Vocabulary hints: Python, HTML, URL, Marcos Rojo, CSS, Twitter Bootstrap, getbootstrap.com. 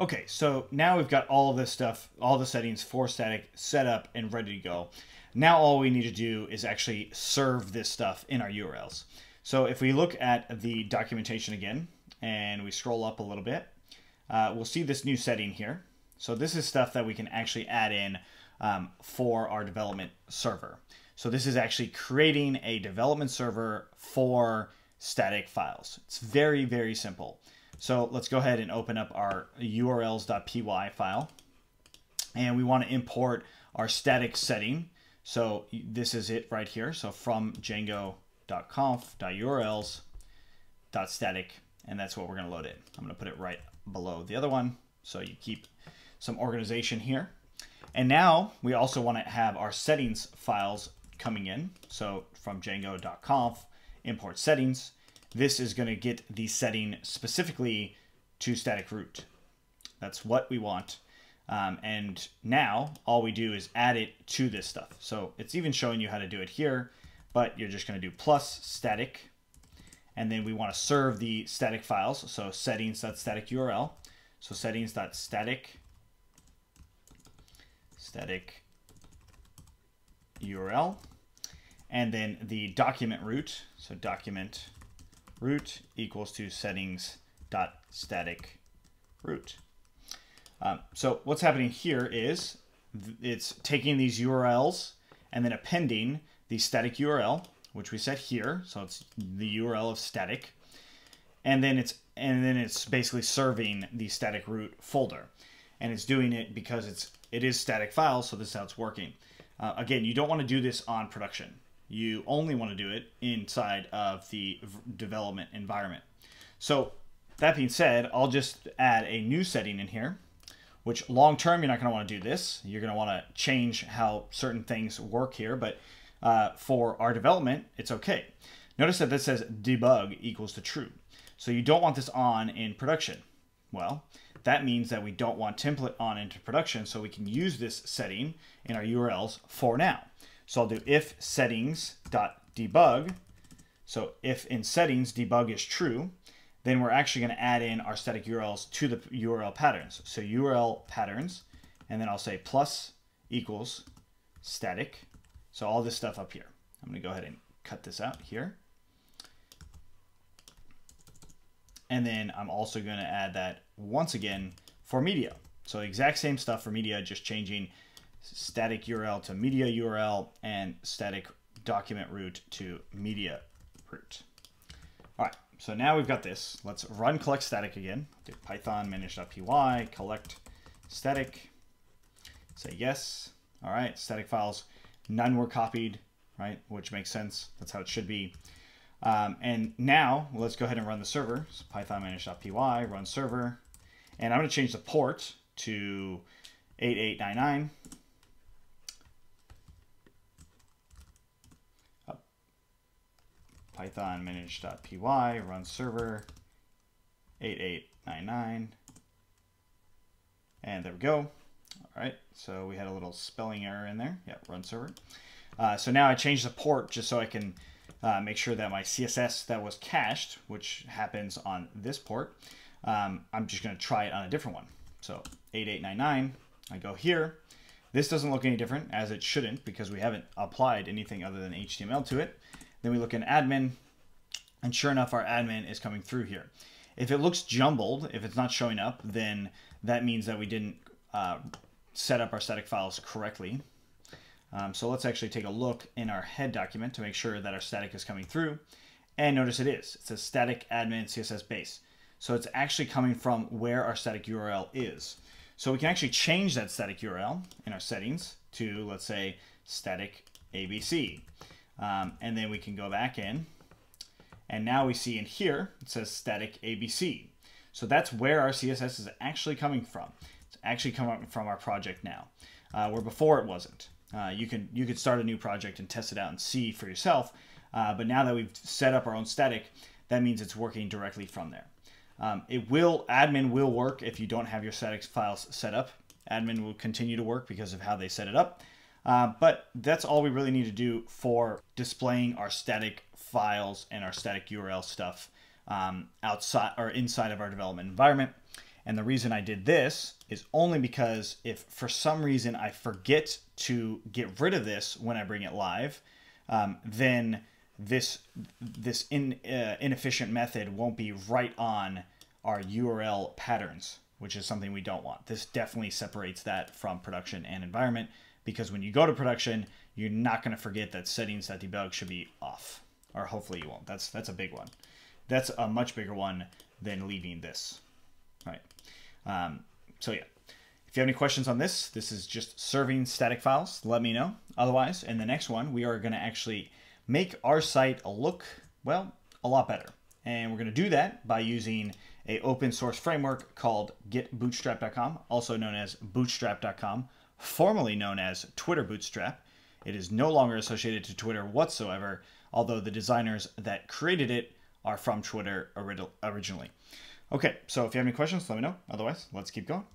Okay, so now we've got all this stuff, all the settings for static set up and ready to go. Now all we need to do is actually serve this stuff in our URLs. So if we look at the documentation again, and we scroll up a little bit, we'll see this new setting here. So this is stuff that we can actually add in for our development server. So this is actually creating a development server for static files. It's very, very simple. So let's go ahead and open up our urls.py file, and we want to import our static setting. So this is it right here. So from django.conf.urls.static, and that's what we're going to load in. I'm going to put it right below the other one, so you keep some organization here. And now we also want to have our settings files coming in. So from django.conf import settings. This is going to get the setting specifically to static root. That's what we want. And now all we do is add it to this stuff. So it's even showing you how to do it here, but you're just going to do plus static. And then we want to serve the static files. So settings.static URL. So settings.static URL. And then the document root. So document root equals to settings.static root. So what's happening here is it's taking these URLs and then appending the static URL, which we set here. So it's the URL of static, and then it's basically serving the static root folder, and it's doing it because it is static files. So this is how it's working. Again, you don't want to do this on production. You only want to do it inside of the development environment. So that being said, I'll just add a new setting in here, which long-term, you're not going to want to do this. You're going to want to change how certain things work here, but for our development, it's okay. Notice that this says debug equals to true. So you don't want this on in production. Well, that means that we don't want template on into production, so we can use this setting in our URLs for now. So I'll do if settings.debug. So if in settings debug is true, then we're actually going to add in our static URLs to the URL patterns. So URL patterns, and then I'll say plus equals static. So all this stuff up here. I'm going to go ahead and cut this out here. And then I'm also going to add that once again for media. So exact same stuff for media, just changing static URL to media URL and static document root to media root. All right, so now we've got this. Let's run collect static again. Do Python manage.py collect static. Say yes. All right, static files, none were copied, right? Which makes sense. That's how it should be. And now let's go ahead and run the server. So Python manage.py run server, and I'm going to change the port to 8899. Python manage.py run server 8899, and there we go. All right, so we had a little spelling error in there. Yeah, run server. So now I changed the port just so I can make sure that my CSS that was cached, which happens on this port, I'm just going to try it on a different one. So 8899, I go here. This doesn't look any different, as it shouldn't, because we haven't applied anything other than HTML to it. Then we look in admin, and sure enough, our admin is coming through here. If it looks jumbled, if it's not showing up, then that means that we didn't set up our static files correctly. So let's actually take a look in our head document to make sure that our static is coming through. And notice it is. It says static admin CSS base. So it's actually coming from where our static URL is. So we can actually change that static URL in our settings to, let's say, static ABC. And then we can go back in, and now we see in here, it says static ABC. So that's where our CSS is actually coming from. It's actually coming from our project now, where before it wasn't. You could start a new project and test it out and see for yourself. But now that we've set up our own static, that means it's working directly from there. Admin will work if you don't have your static files set up. Admin will continue to work because of how they set it up. But that's all we really need to do for displaying our static files and our static URL stuff outside or inside of our development environment. And the reason I did this is only because if for some reason I forget to get rid of this when I bring it live, then this inefficient method won't be right on our URL patterns, which is something we don't want. This definitely separates that from production and environment, because when you go to production, you're not going to forget that settings.debug should be off, or hopefully you won't. That's a big one. That's a much bigger one than leaving this. All right. So yeah, if you have any questions on this, this is just serving static files, let me know. Otherwise, in the next one, we are going to actually make our site look, well, a lot better. And we're going to do that by using an open source framework called getbootstrap.com, also known as bootstrap.com, formerly known as Twitter Bootstrap. It is no longer associated to Twitter whatsoever, although the designers that created it are from Twitter originally. Okay, so if you have any questions, let me know. Otherwise, let's keep going.